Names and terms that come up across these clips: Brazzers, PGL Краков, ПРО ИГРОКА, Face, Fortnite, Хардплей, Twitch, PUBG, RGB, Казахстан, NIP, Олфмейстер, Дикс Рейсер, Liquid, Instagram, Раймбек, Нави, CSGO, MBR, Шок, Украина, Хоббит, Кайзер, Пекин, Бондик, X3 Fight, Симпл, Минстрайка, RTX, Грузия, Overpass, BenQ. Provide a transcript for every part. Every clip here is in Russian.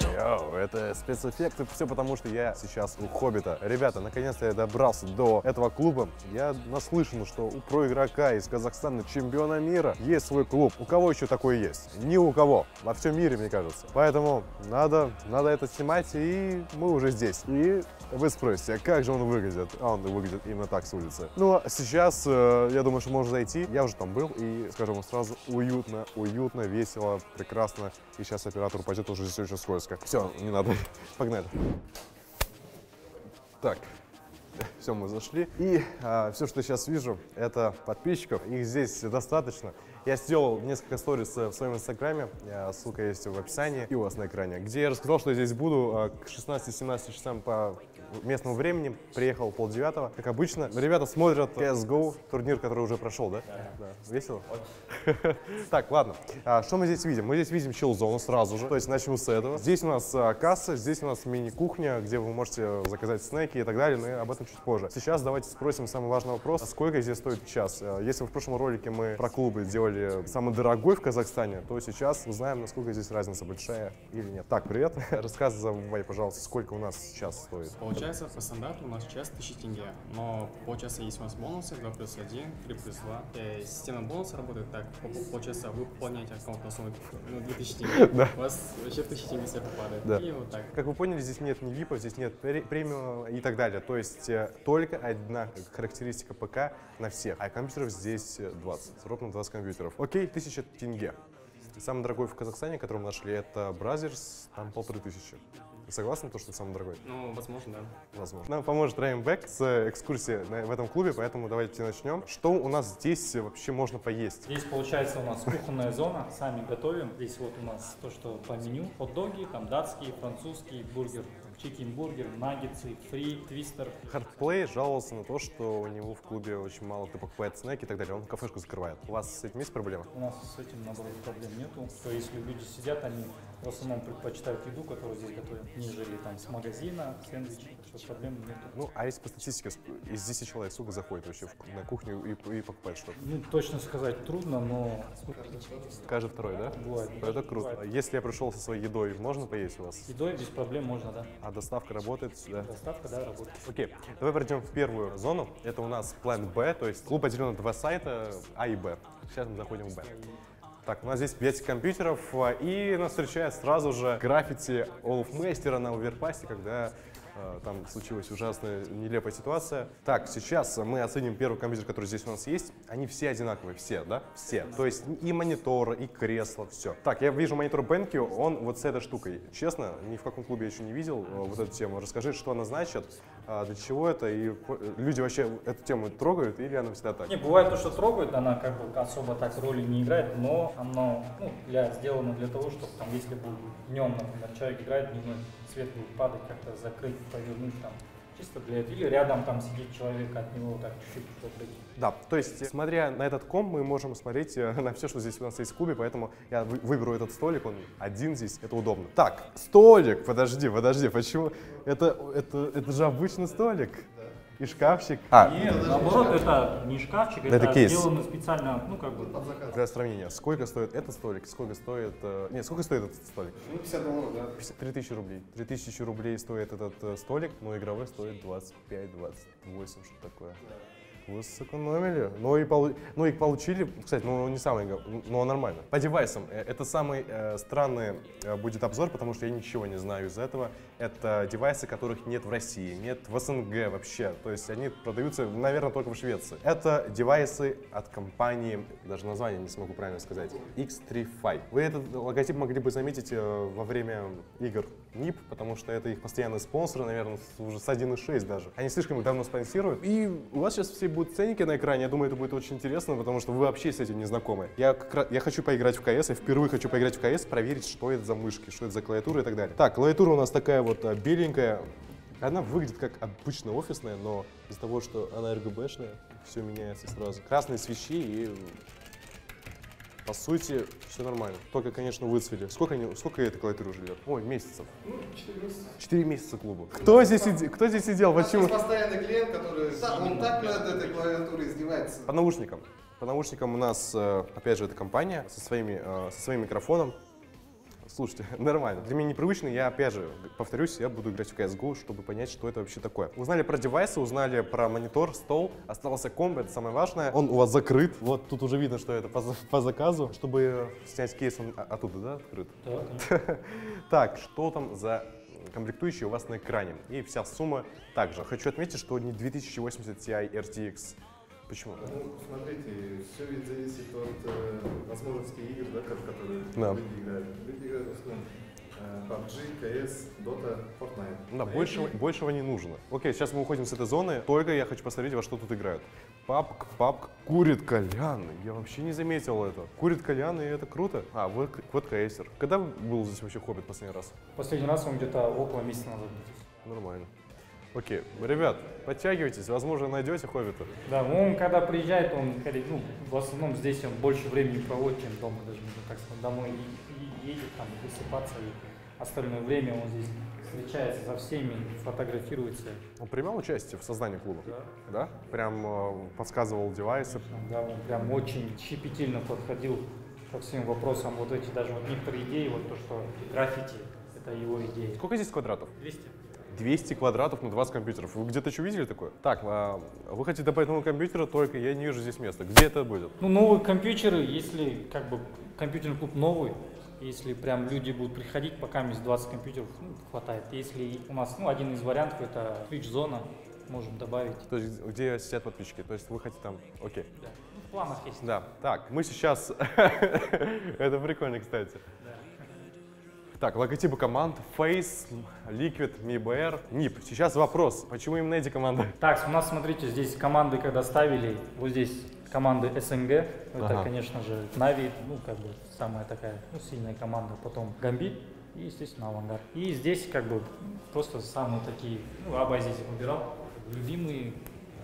Йоу, это спецэффекты, все потому что я сейчас у Хоббита. Ребята, наконец-то я добрался до этого клуба. Я наслышан, что у проигрока из Казахстана, чемпиона мира, есть свой клуб. У кого еще такой есть? Ни у кого. Во всем мире, мне кажется. Поэтому надо это снимать, и мы уже здесь. И вы спросите, а как же он выглядит? А он выглядит именно так с улицы. Ну, а сейчас, я думаю, что можно зайти. Я уже там был, и скажу вам сразу, уютно, уютно, весело, прекрасно. И сейчас оператор пойдет, уже здесь очень скользко. Все, не надо. Погнали. Так, все, мы зашли. И все, что я сейчас вижу, это подписчиков. Их здесь достаточно. Я сделал несколько сториз в своем инстаграме, ссылка есть в описании и у вас на экране, где я рассказал, что я здесь буду к 16-17 часам по местному времени. Приехал полдевятого, как обычно. Ребята смотрят CSGO, турнир, который уже прошел, да? Да. Весело? Так, ладно. Что мы здесь видим? Мы здесь видим чилл-зону сразу же, то есть начнем с этого. Здесь у нас касса, здесь у нас мини-кухня, где вы можете заказать снеки и так далее, но об этом чуть позже. Сейчас давайте спросим самый важный вопрос. Сколько здесь стоит час? Если в прошлом ролике мы про клубы делали самый дорогой в Казахстане, то сейчас узнаем, насколько здесь разница большая или нет. Так, привет. Рассказывай, пожалуйста, сколько у нас сейчас стоит. Получается, по стандарту у нас час 1000 тенге, но получается есть у нас бонусы 2 плюс 1, 3 плюс 2. Система бонуса работает так, получается, вы пополняете аккаунт на сумму 2000 тенге, у вас вообще 1000 тенге все попадает. И вот так. Как вы поняли, здесь нет ни випов, здесь нет премиума и так далее. То есть только одна характеристика ПК на всех, а компьютеров здесь 20, ровно 20 компьютеров. Окей, 1000 тенге. Самый дорогой в Казахстане, который мы нашли, это Brazzers, там 1500. Согласны, то, что это самый дорогой? Ну, возможно, да. Возможно. Нам поможет Раймбек с экскурсией в этом клубе, поэтому давайте начнем. Что у нас здесь вообще можно поесть? Здесь, получается, у нас кухонная зона, сами готовим. Здесь вот у нас то, что по меню. Хот-доги, там датские, французские, бургер, чикен-бургер, наггетсы, фри, твистер. Хардплей жаловался на то, что у него в клубе очень мало, кто покупает снеки и так далее. Он кафешку закрывает. У вас с этим есть проблемы? У нас с этим, наоборот, проблем нету. То есть, если люди сидят, они в основном предпочитают еду, которую здесь готовят, нежели там с магазина, сэндвичи, что проблем нет. Ну, а если по статистике, из 10 человек сколько заходит вообще на кухню и покупает что-то? Ну, точно сказать трудно, но... Каждый второй, да? Бывает. Это круто. Бывает. Если я пришел со своей едой, можно поесть у вас? С едой без проблем можно, да. А доставка работает? Да. Доставка, да, работает. Окей, давай пройдем в первую зону. Это у нас план Б, то есть клуб поделен на два сайта, А и Б. Сейчас мы заходим в Б. Так, у нас здесь 5 компьютеров, и нас встречает сразу же граффити Олфмейстера на Overpass, когда там случилась ужасная, нелепая ситуация. Так, сейчас мы оценим первый компьютер, который здесь у нас есть. Они все одинаковые, все, да? Все. То есть и монитор, и кресло, все. Так, я вижу монитор BenQ, он вот с этой штукой. Честно, ни в каком клубе я еще не видел вот эту тему. Расскажи, что она значит, для чего это, и люди вообще эту тему трогают, или она всегда так? Не, бывает то, что трогают, она как бы особо так роли не играет, но она сделана для того, чтобы там, если бы днем, например, человек играет, дневной свет будет падать, как-то закрыть, повернуть там. Чисто для этого. Или рядом там сидит человек, от него так чуть-чуть подойти. Да, то есть, смотря на этот комп, мы можем смотреть на все, что здесь у нас есть в клубе, поэтому я выберу этот столик, он один здесь, это удобно. Так, столик, подожди, почему? Это же обычный столик. И шкафчик. Нет, наоборот, это не шкафчик, это сделано специально, ну, как бы, под заказ. Для сравнения, сколько стоит этот столик, сколько стоит... Нет, сколько стоит этот столик? 50 долларов, да. 3000 рублей. 3000 рублей стоит этот столик, но игровой стоит 25-28, что такое. Вы сэкономили, но и получили, кстати, не самый, но нормально. По девайсам, это самый странный будет обзор, потому что я ничего не знаю из этого. Это девайсы, которых нет в России, нет в СНГ вообще, то есть они продаются, наверное, только в Швеции. Это девайсы от компании, даже название не смогу правильно сказать, X3 Fight. Вы этот логотип могли бы заметить во время игр NIP, потому что это их постоянные спонсоры, наверное, уже с 1.6 даже. Они слишком их давно спонсируют, и у вас сейчас все будут ценники на экране, я думаю, это будет очень интересно, потому что вы вообще с этим не знакомы. Я хочу поиграть в КС, я впервые хочу поиграть в КС, проверить, что это за мышки, что это за клавиатура и так далее. Так, клавиатура у нас такая вот беленькая, она выглядит как обычно офисная, но из-за того, что она RGB-шная, все меняется сразу. Красные свечи и... По сути, все нормально. Только, конечно, выцвели. Сколько эта клавиатура живет? Ой, месяцев. Ну, 4 месяца. 4 месяца клуба. Кто здесь сидел? Почему? Постоянный клиент, который... Он так над этой клавиатурой издевается. По наушникам. По наушникам у нас, опять же, эта компания со своим микрофоном. Слушайте, нормально. Для меня непривычно, я опять же, повторюсь, я буду играть в CSGO, чтобы понять, что это вообще такое. Узнали про девайсы, узнали про монитор, стол, остался комп, это самое важное. Он у вас закрыт, вот тут уже видно, что это по заказу. Чтобы снять кейс, он оттуда, да, открыт? Да. Так, что там за комплектующие у вас на экране? И вся сумма также. Хочу отметить, что не 2080 Ti RTX. Почему? Ну, смотрите, все ведь зависит от возможности игр, да, которые люди играют. Люди играют в основном PUBG, CS, Dota, Fortnite. Да, большего не нужно. Окей, сейчас мы уходим с этой зоны. Только я хочу посмотреть, во что тут играют. PUBG курит кальян. Я вообще не заметил это. Курит кальян, и это круто. А, вот Кайзер. Когда был здесь вообще Хоббит последний раз? Последний раз он где-то около месяца назад. Нормально. Окей, ребят, подтягивайтесь, возможно, найдете Хоббита. Да, он когда приезжает, он, ну, в основном здесь он больше времени проводит, чем дома, даже можно так сказать, домой едет, там, высыпаться, и остальное время он здесь встречается со всеми, фотографируется. Он принимал участие в создании клуба? Да. Да? Прям подсказывал девайсы? Да, он прям очень щепетильно подходил ко всем вопросам, вот эти, даже вот некоторые идеи, вот то, что граффити, это его идея. Сколько здесь квадратов? 200. 200 квадратов на 20 компьютеров. Вы где-то еще видели такое? Так, вы хотите добавить нового компьютера, только я не вижу здесь места. Где это будет? Ну, новые компьютеры, если как бы компьютерный клуб новый, если прям люди будут приходить, пока из 20 компьютеров, ну, хватает. Если у нас, ну, один из вариантов, это Twitch-зона, можем добавить. То есть, где сидят подписчики, то есть вы хотите там, окей. Да. Ну, в планах есть. Да, так, мы сейчас, это прикольно, кстати. Так, логотипы команд Face, Liquid, MBR, NIP. Сейчас вопрос, почему именно эти команды? Так, у нас, смотрите, здесь команды, когда ставили, вот здесь команды СНГ, это, конечно же, Нави, ну, как бы, самая такая, ну, сильная команда, потом Гамбит и, естественно, Авангард. И здесь, как бы, просто самые такие, ну, Аба здесь выбирал, любимые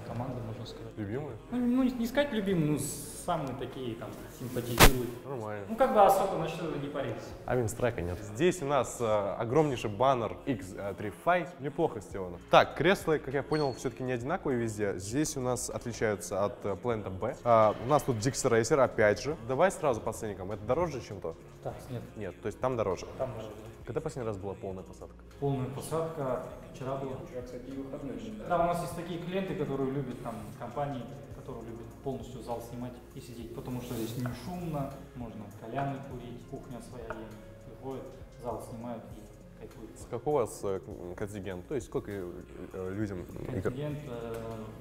команды, можно сказать. Любимые? Ну, не сказать любимые, ну, самые такие, там, симпатизируют. Нормально. Ну, как бы особо на что-то не париться. А Минстрайка нет. Здесь у нас огромнейший баннер X3 Fight. Неплохо сделано. Так, кресла, как я понял, все-таки не одинаковые везде. Здесь у нас отличаются от Плента Б. У нас тут Дикс Рейсер, опять же. Давай сразу по ценникам. Это дороже, чем то? Так, нет. Нет, то есть там дороже. Там дороже. Когда последний раз была полная посадка? Полная посадка вчера была. Вчера, кстати, выходные. Да, у нас есть такие клиенты, которые любят там компании, которые любят полностью зал снимать и сидеть, потому что здесь не шумно, можно кальяны курить, кухня своя, приходят, зал снимают и кайфуют. Какой у вас контингент? То есть сколько людям? Контингент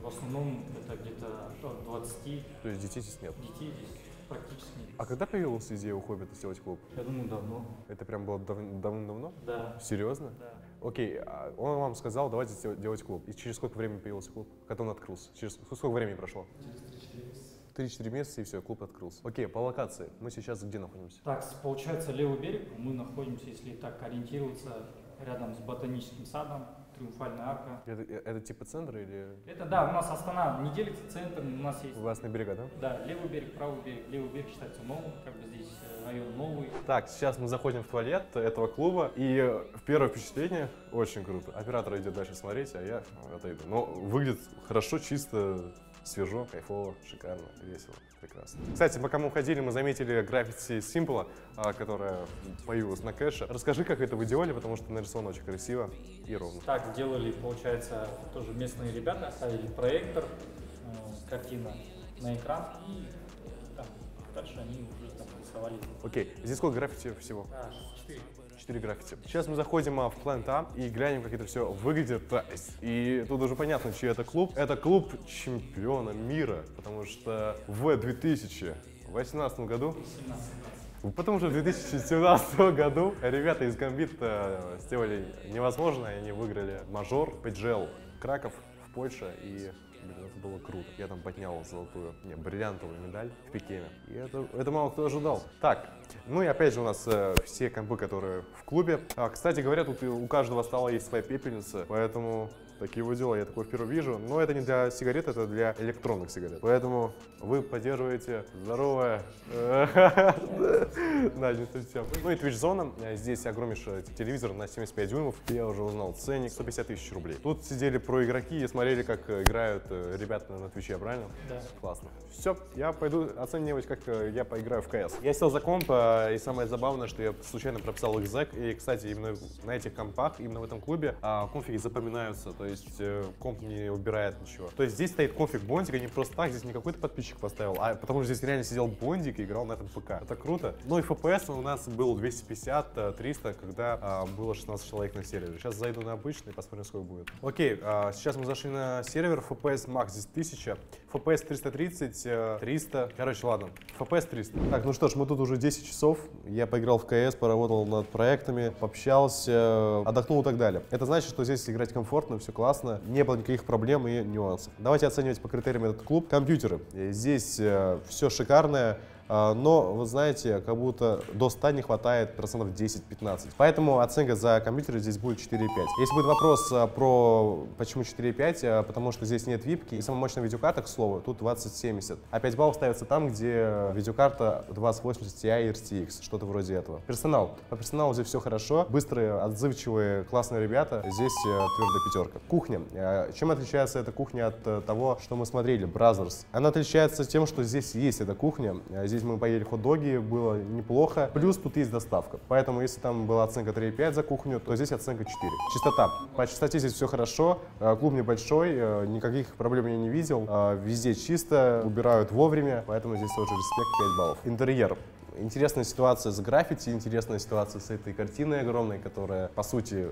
в основном это где-то от 20. То есть детей здесь нет? Детей здесь практически нет. А когда появилась идея у Хоббита сделать клуб? Я думаю, давно. Это прям было давным-давно? Да. Серьезно? Да. Окей, он вам сказал, давайте делать клуб. И через сколько времени появился клуб? Когда он открылся? Через сколько времени прошло? Через 3-4 месяца, и все, клуб открылся. Окей, по локации. Мы сейчас где находимся? Так, получается, левый берег. Мы находимся, если так ориентироваться, рядом с ботаническим садом. Триумфальная арка. Это типа центр или? Это да, у нас Астана не делится центром, у нас есть. У вас на берега, да? Да, левый берег, правый берег. Левый берег считается новым, как бы здесь район новый. Так, сейчас мы заходим в туалет этого клуба, и первое впечатление очень круто. Оператор идет дальше смотреть, а я отойду. Но выглядит хорошо, чисто. Свежо, кайфово, шикарно, весело, прекрасно. Кстати, пока мы уходили, мы заметили граффити Симпла, которая появилась на кэше. Расскажи, как это вы делали, потому что нарисовано очень красиво и ровно. Так, делали, получается, тоже местные ребята, ставили проектор, картина на экран, и там, дальше они уже там рисовали. Окей, здесь сколько граффити всего? 4. 4 граффити. Сейчас мы заходим в Плент А и глянем, как это все выглядит. И тут уже понятно, чей это клуб. Это клуб чемпиона мира, потому что в 2018 году... Потому что в 2017 году ребята из Гамбита сделали невозможное, и они выиграли мажор PGL Краков в Польше. И это было круто. Я там поднял золотую, не, бриллиантовую медаль в Пекине. И это мало кто ожидал. Так, ну и опять же у нас все компы, которые в клубе. Кстати говоря, тут у каждого стола есть своя пепельница, поэтому Такие вот дела, я такое впервые вижу. Но это не для сигарет, это для электронных сигарет. Поэтому вы поддерживаете здоровое... Ну и Twitch-зона. Здесь огромнейший телевизор на 75 дюймов. Я уже узнал ценник. 150 тысяч рублей. Тут сидели проигроки и смотрели, как играют ребята на Twitch, правильно? Да. Классно. Все, я пойду оценивать, как я поиграю в КС. Я сел за комп, и самое забавное, что я случайно прописал их зэк. И, кстати, именно на этих компах, именно в этом клубе конфиги запоминаются. То есть комп не убирает ничего. То есть здесь стоит конфиг Бондика, не просто так, здесь не какой-то подписчик поставил, а потому что здесь реально сидел Бондик и играл на этом ПК. Это круто. Ну и FPS у нас был 250-300, когда было 16 человек на сервере. Сейчас зайду на обычный, посмотрим, сколько будет. Окей, сейчас мы зашли на сервер. FPS Max здесь 1000, FPS 330, 300. Короче, ладно, FPS 300. Так, ну что ж, мы тут уже 10 часов. Я поиграл в КС, поработал над проектами, пообщался, отдохнул и так далее. Это значит, что здесь играть комфортно, все классно, не было никаких проблем и нюансов. Давайте оценивать по критериям этот клуб. Компьютеры. Здесь все шикарное. Но, вы знаете, как будто до 100 не хватает процентов 10-15. Поэтому оценка за компьютеры здесь будет 4,5. Если будет вопрос про почему 4,5, потому что здесь нет випки. И самая мощная видеокарта, к слову, тут 2070. А 5 баллов ставится там, где видеокарта 2080 Ti и RTX, что-то вроде этого. Персонал. По персоналу здесь все хорошо. Быстрые, отзывчивые, классные ребята. Здесь твердая пятерка. Кухня. Чем отличается эта кухня от того, что мы смотрели, Brazzers? Она отличается тем, что здесь есть эта кухня. Здесь мы поели хот-доги, было неплохо. Плюс тут есть доставка. Поэтому, если там была оценка 3,5 за кухню, то здесь оценка 4. Чистота. По чистоте здесь все хорошо. Клуб небольшой, никаких проблем я не видел. Везде чисто, убирают вовремя. Поэтому здесь тоже респект, 5 баллов. Интерьер. Интересная ситуация с граффити, интересная ситуация с этой картиной огромной, которая, по сути,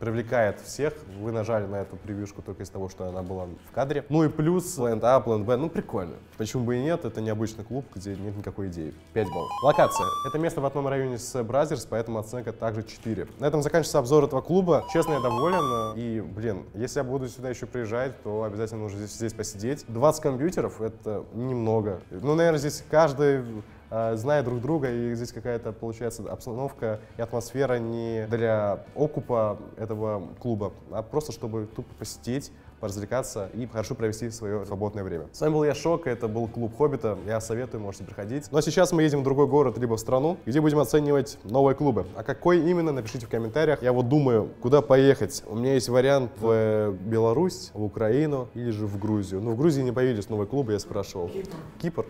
привлекает всех. Вы нажали на эту превьюшку только из того, что она была в кадре. Ну и плюс план А, план Б. Ну прикольно. Почему бы и нет? Это необычный клуб, где нет никакой идеи. 5 баллов. Локация. Это место в одном районе с Brazzers, поэтому оценка также 4. На этом заканчивается обзор этого клуба. Честно, я доволен. И, блин, если я буду сюда еще приезжать, то обязательно нужно здесь посидеть. 20 компьютеров — это немного. Ну, наверное, здесь каждый... зная друг друга, и здесь какая-то, получается, обстановка и атмосфера не для окупа этого клуба, а просто чтобы тупо посетить, поразвлекаться и хорошо провести свое свободное время. С вами был я, Шок, это был клуб Хоббита, я советую, можете приходить. Ну а сейчас мы едем в другой город, либо в страну, где будем оценивать новые клубы. А какой именно, напишите в комментариях. Я вот думаю, куда поехать. У меня есть вариант в Беларусь, в Украину или же в Грузию. Ну в Грузии не появились новые клубы, я спрашивал. Кипр.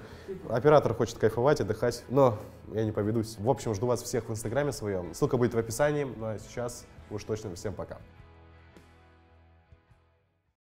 Оператор хочет кайфовать, отдыхать, но я не поведусь. В общем, жду вас всех в Инстаграме своем. Ссылка будет в описании, ну а сейчас уж точно всем пока.